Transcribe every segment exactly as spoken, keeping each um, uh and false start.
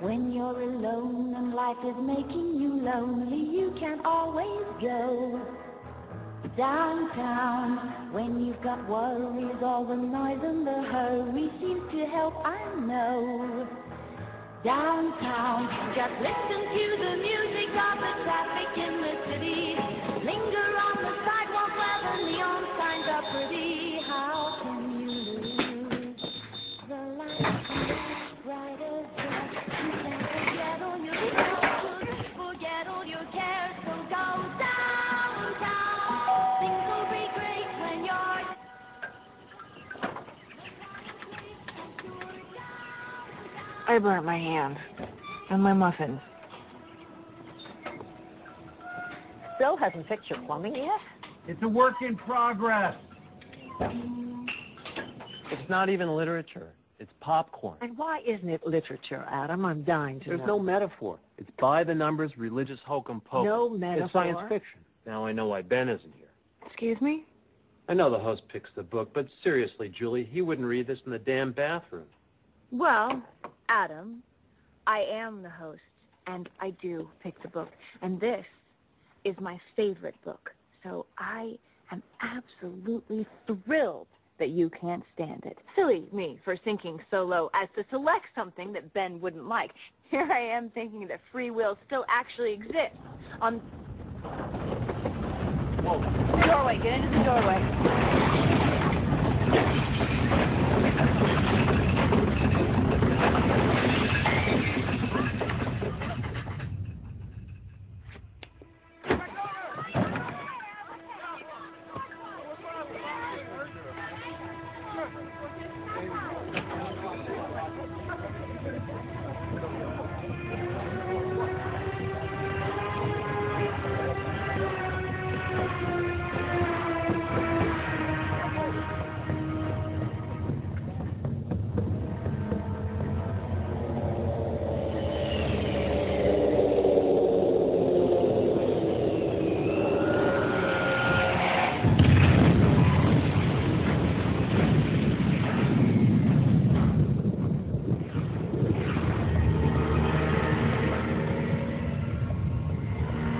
When you're alone and life is making you lonely, you can always go downtown. When you've got worries, all the noise and the hurry seems to help, I know. Downtown, just listen to the music of the traffic in the city. Linger on the sidewalk while the neon signs are pretty. How can you lose the light bright as day? You can't forget all your cares, forget all your cares, so go downtown. Things will be great when you're downtown. I burnt my hand and my muffins. Still hasn't fixed your plumbing yet? It's a work in progress. It's not even literature. It's popcorn. And why isn't it literature, Adam? I'm dying to know. There's no metaphor. It's by-the-numbers religious hocum-pocum. No metaphor. It's science fiction. Now I know why Ben isn't here. Excuse me? I know the host picks the book, but seriously, Julie, he wouldn't read this in the damn bathroom. Well, Adam, I am the host, and I do pick the book, and this is my favorite book, so I am absolutely thrilled that you can't stand it. Silly me for thinking so low as to select something that Ben wouldn't like. Here I am thinking that free will still actually exists on... Whoa. The doorway, get into the doorway.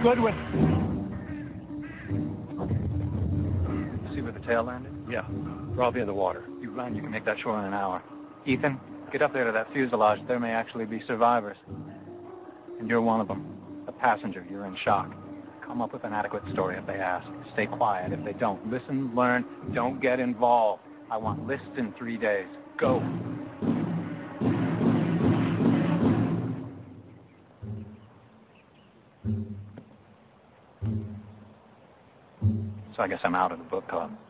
Goodwin. See where the tail landed? Yeah. We're all in the water. You run, you can make that shore in an hour. Ethan, get up there to that fuselage. There may actually be survivors. And you're one of them. A passenger, you're in shock. Come up with an adequate story if they ask. Stay quiet if they don't. Listen, learn, don't get involved. I want lists in three days. Go. So I guess I'm out of the book club.